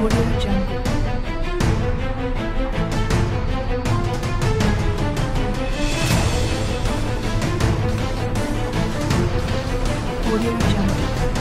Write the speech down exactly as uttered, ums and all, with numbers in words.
Audio Jungle. Audio Jungle.